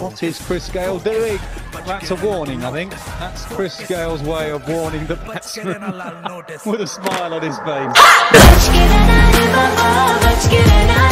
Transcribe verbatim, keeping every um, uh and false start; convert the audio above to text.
What is Chris Gale doing? That's a warning, I think. That's Chris Gale's way of warning the batsman with a smile on his face.